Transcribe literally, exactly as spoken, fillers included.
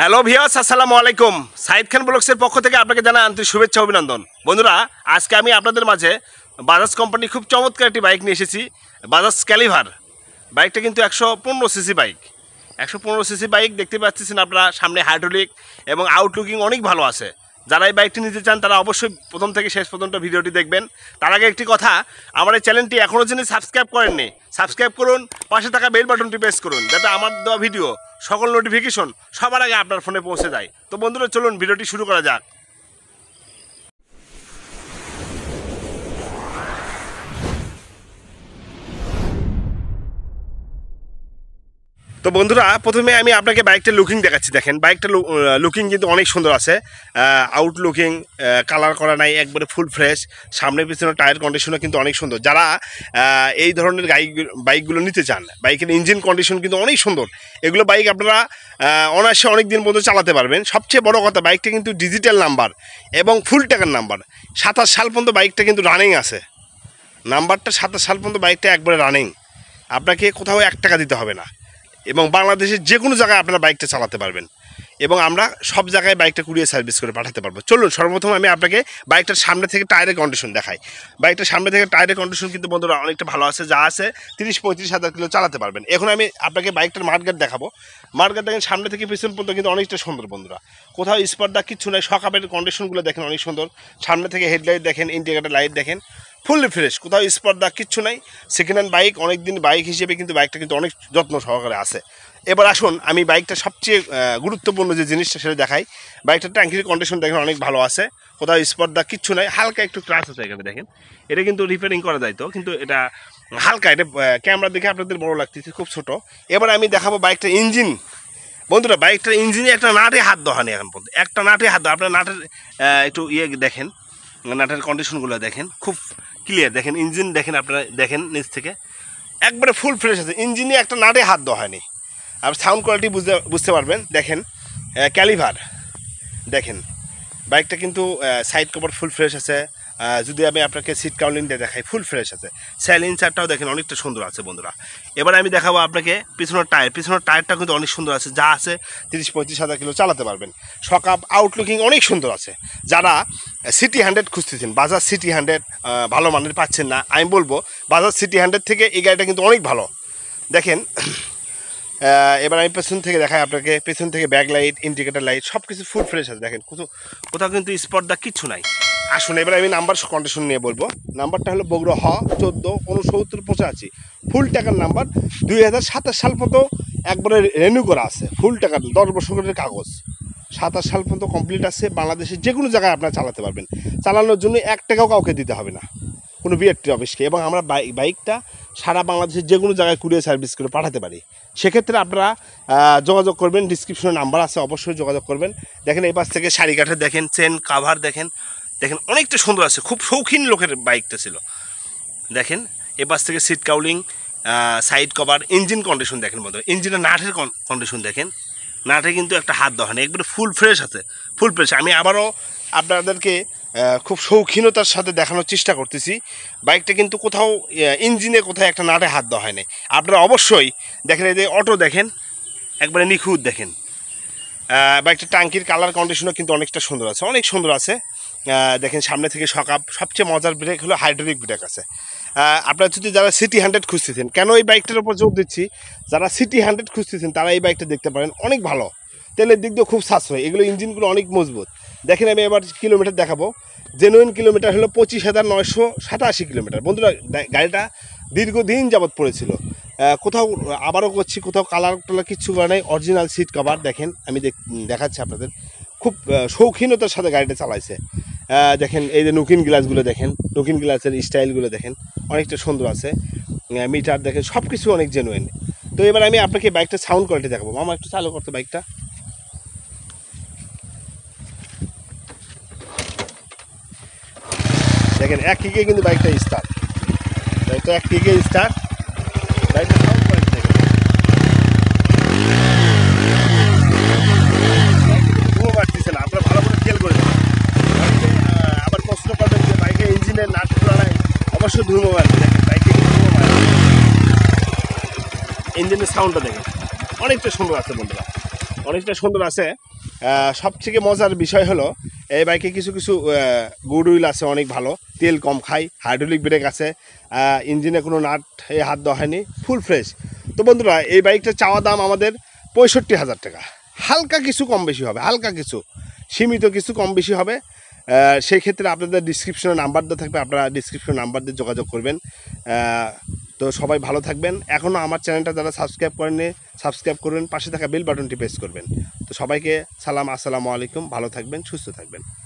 Hello viewers আসসালামু আলাইকুম সাইদ খান ব্লগসের পক্ষ থেকে আপনাকে জানাই আন্তরিক শুভেচ্ছা অভিনন্দন। বন্ধুরা, আজকে আমি আপনাদের মাঝে বাজাজ কোম্পানি খুব চমৎকার একটি বাইক নিয়ে এসেছি, বাজাজ ক্যালিভার। বাইকটা কিন্তু একশো পনেরো সিসি বাইক, একশো পনেরো সিসি বাইক। দেখতে পাচ্ছেন আপনারা সামনে হাইড্রোলিক এবং আউটলুকিং অনেক ভালো আছে। যারা এই বাইকটি নিতে চান তারা অবশ্যই প্রথম থেকে শেষ পর্যন্ত ভিডিওটি দেখবেন। তার আগে একটি কথা, আমার এই চ্যানেলটি এখনও যিনি সাবস্ক্রাইব করেননি সাবস্ক্রাইব করুন, পাশে থাকা বেল বাটনটি প্রেস করুন যাতে আমার দেওয়া ভিডিও সকল নোটিফিকেশন সবার আগে আপনার ফোনে পৌঁছে যায়। তো বন্ধুরা, চলুন ভিডিওটি শুরু করা যাক। তো বন্ধুরা, প্রথমে আমি আপনাকে বাইকটা লুকিং দেখাচ্ছি। দেখেন বাইকটা লুকিং কিন্তু অনেক সুন্দর আছে, আউট লুকিং, কালার করা নাই, একবারে ফুল ফ্রেশ। সামনে পিছনে টায়ার কন্ডিশনও কিন্তু অনেক সুন্দর। যারা এই ধরনের গাড়ি বাইকগুলো নিতে চান, বাইকের ইঞ্জিন কন্ডিশন কিন্তু অনেক সুন্দর। এগুলো বাইক আপনারা অনায়াসে অনেক দিন পর্যন্ত চালাতে পারবেন। সবচেয়ে বড় কথা, বাইকটা কিন্তু ডিজিটাল নাম্বার এবং ফুল টাকার নাম্বার। সাতাশ সাল পর্যন্ত বাইকটা কিন্তু রানিং আছে, নাম্বারটা সাতাশ সাল পর্যন্ত বাইকটা একবারে রানিং, আপনাকে কোথাও এক টাকা দিতে হবে না। এবং বাংলাদেশের যে কোনো জায়গায় আপনারা বাইকটা চালাতে পারবেন এবং আমরা সব জায়গায় বাইকটা কুরিয়ার সার্ভিস করে পাঠাতে পারবো। চলুন সর্বপ্রথম আমি আপনাকে বাইকটার সামনে থেকে টায়ারের কন্ডিশন দেখাই। বাইকটার সামনে থেকে টায়ারের কন্ডিশন কিন্তু বন্ধুরা অনেকটা ভালো আছে, যা আছে তিরিশ পঁয়ত্রিশ হাজার কিলো চালাতে পারবেন। এখন আমি আপনাকে বাইকটার মাঠঘাট দেখাবো। মাঠঘাট দেখেন সামনে থেকে পিছন পর্যন্ত কিন্তু অনেকটা সুন্দর বন্ধুরা, কোথাও স্পর্ধা কিচ্ছু নয়। সকাপের কন্ডিশনগুলো দেখেন অনেক সুন্দর, সামনে থেকে হেডলাইট দেখেন, ইন্ডিকেটার লাইট দেখেন, ফুললি ফ্রেশ, কোথাও স্পর্ধা কিচ্ছু নাই। সেকেন্ড হ্যান্ড বাইক, অনেক দিন বাইক হিসেবে কিন্তু বাইকটা কিন্তু অনেক যত্ন সহকারে আছে। এবার আসুন আমি বাইকটা সবচেয়ে গুরুত্বপূর্ণ যে জিনিসটা সেটা দেখাই। বাইকটার ট্যাঙ্কির কন্ডিশন দেখেন অনেক ভালো আছে, কোথাও স্পর্ধা কিচ্ছু নাই। হালকা একটু ক্রাশ আছে এখানে দেখেন, এটা কিন্তু রিপেয়ারিং করা যায়, তো কিন্তু এটা হালকা, এটা ক্যামেরা দেখে আপনাদের বড় লাগতেছে, খুব ছোট। এবার আমি দেখাবো বাইকটার ইঞ্জিন। বন্ধুরা, বাইকটার ইঞ্জিনে একটা নাটে হাত দেওয়া নেই এখন পর্যন্ত, একটা নাটে হাত দেওয়া। আপনার নাটের একটু ইয়ে দেখেন, নাটের কন্ডিশনগুলো দেখেন খুব ক্লিয়ার। দেখেন ইঞ্জিন দেখেন আপনারা, দেখেন নিচ থেকে একবারে ফুল ফ্রেশ আছে, ইঞ্জিনে একটা নাটে হাত দেওয়া হয়নি। আর সাউন্ড কোয়ালিটি বুঝতে বুঝতে পারবেন। দেখেন ক্যালিভার, দেখেন বাইকটা কিন্তু সাইড কভার ফুল ফ্রেশ আছে। যদি আমি আপনাকে সিট কাউন্টিংটা দেখাই, ফুল ফ্রেশ আছে। স্যাল ইনসারটাও দেখেন অনেকটা সুন্দর আছে বন্ধুরা। এবার আমি দেখাবো আপনাকে পিছনের টায়ার। পিছনের টায়ারটা কিন্তু অনেক সুন্দর আছে, যা আছে তিরিশ পঁয়ত্রিশ হাজার কিলো চালাতে পারবেন। শকআপ আউটলুকিং অনেক সুন্দর আছে। যারা সিটি হান্ড্রেড খুঁজতেছেন, বাজাজ সিটি হান্ড্রেড ভালো মানের পাচ্ছেন না, আমি বলবো বাজাজ সিটি হান্ড্রেড থেকে এই গাড়িটা কিন্তু অনেক ভালো। দেখেন এবার আমি পেছন থেকে দেখাই আপনাকে, পেছন থেকে ব্যাক লাইট, ইন্ডিকেটার লাইট সব কিছু ফুল ফ্রেশ আছে। দেখেন কোথাও কোথাও কিন্তু স্পর্ধা কিচ্ছু নাই। আসুন এবার আমি নাম্বার কন্ডিশন নিয়ে বলবো। নাম্বারটা হলো বগুড়া হ চোদ্দো উনসত্তর পঁচাশি, ফুল টাকার নাম্বার, দুই হাজার সাতাশ সাল পর্যন্ত একবারে রেনিউ করা আছে, ফুল টাকার দশ বছরের কাগজ, সাতাশ সাল পর্যন্ত কমপ্লিট আছে। বাংলাদেশের যে কোনো জায়গায় আপনারা চালাতে পারবেন, চালানোর জন্য এক টাকাও কাউকে দিতে হবে না কোনো বিআরটি অফিসকে। এবং আমরা বাইকটা সারা বাংলাদেশের যে কোনো জায়গায় কুরিয়ার সার্ভিস করে পাঠাতে পারি। সেক্ষেত্রে আপনারা যোগাযোগ করবেন, ডিসক্রিপশনে নাম্বার আছে, অবশ্যই যোগাযোগ করবেন। দেখেন এই পাশ থেকে শাড়ি কাঠের দেখেন, চেন কাভার দেখেন, দেখেন অনেকটা সুন্দর আছে, খুব শৌখিন লোকের বাইকটা ছিল। দেখেন এ পাশ থেকে seat cowling, side cover, engine condition দেখেন বন্ধু, ইঞ্জিনের নাটের কন্ডিশন দেখেন, নাটে কিন্তু একটা হাত দেওয়া হয় না, একবারে ফুল ফ্রেশ আছে, ফুল ফ্রেশ। আমি আবারও আপনাদেরকে খুব শৌখিনতার সাথে দেখানোর চেষ্টা করতেছি। বাইকটা কিন্তু কোথাও ইঞ্জিনে কোথাও একটা নাটে হাত দেওয়া হয় নাই। আপনারা অবশ্যই দেখেন, এই যে অটো দেখেন একবারে নিখুঁত। দেখেন বাইকটা ট্যাঙ্কির কালার কন্ডিশনও কিন্তু অনেকটা সুন্দর আছে, অনেক সুন্দর আছে। দেখেন সামনে থেকে শকআপ। সবচেয়ে মজার ব্রেক হলো হাইড্রোলিক ব্রেক আছে। আপনারা যদি যারা সিটি হান্ড্রেড খুঁজতেছেন, কেন এই বাইকটার উপর জোর দিচ্ছি, যারা সিটি হান্ড্রেড খুঁজতেছেন তারা এই বাইকটা দেখতে পারেন, অনেক ভালো, তেলের দিক দিয়ে খুব সাশ্রয়, এগুলো ইঞ্জিনগুলো অনেক মজবুত। দেখেন আমি এবার কিলোমিটার দেখাবো। জেনুইন কিলোমিটার হলো পঁচিশ হাজার নয়শো সাতাশি কিলোমিটার। বন্ধুরা, গাড়িটা দীর্ঘদিন যাবৎ পড়েছিল, কোথাও আবারও করছি, কোথাও কালার টালার কিচ্ছু করা নেই। অরিজিনাল সিট কভার দেখেন, আমি দেখাচ্ছি আপনাদের, খুব শৌখিনতার সাথে গাড়িটা চালাইছে। দেখেন এই যে নুকিন গ্লাসগুলো দেখেন, নুকিন গ্লাসের স্টাইলগুলো দেখেন অনেকটা সুন্দর আছে। মিটার দেখেন সব কিছু অনেক জেনুইন। তো এবার আমি আপনাকে বাইকটা সাউন্ড কোয়ালিটি দেখাবো। আমার একটু চালু করতে বাইকটা। দেখেন এক কিকে কিন্তু বাইকটা স্টার্ট, বাইকটা এক কিকে স্টার্ট। বাইকটা সাউন্ড কোয়ালিটি দেখেন, খুব বাড়তেছে না, আপনারা ভালো করে খেয়াল করে দেবেন। আবার প্রশ্ন করবেন যে বাইকের ইঞ্জিনের নাট খোলা নাই, অবশ্যই ধুলো বাড়ছে। দেখেন বাইকে ধুলো বাড়ছে, ইঞ্জিনের সাউন্ডটা দেখেন অনেকটা সুন্দর আছে বন্ধুরা। অনেকটা সুন্দর আছে। সবথেকে মজার বিষয় হলো এই বাইকে কিছু কিছু গুড হুইল আছে, অনেক ভালো, তেল কম খায়, হাইড্রোলিক ব্রেক আছে, ইঞ্জিনে কোনো নাট হাত দেওয়া হয়নি, ফুল ফ্রেশ। তো বন্ধুরা এই বাইকটা চাওয়া দাম আমাদের পঁয়ষট্টি হাজার টাকা। হালকা কিছু কম বেশি হবে, হালকা কিছু সীমিত কিছু কম বেশি হবে। সেই ক্ষেত্রে আপনাদের ডিসক্রিপশনে নাম্বার দেওয়া থাকবে, আপনারা ডিসক্রিপশন নাম্বার দিয়ে যোগাযোগ করবেন। তো সবাই ভালো থাকবেন। এখনও আমার চ্যানেলটা যারা সাবস্ক্রাইব করেননি সাবস্ক্রাইব করবেন, পাশে থাকা বেল বাটনটি প্রেস করবেন। তো সবাইকে সালাম, আসসালামু আলাইকুম, ভালো থাকবেন, সুস্থ থাকবেন।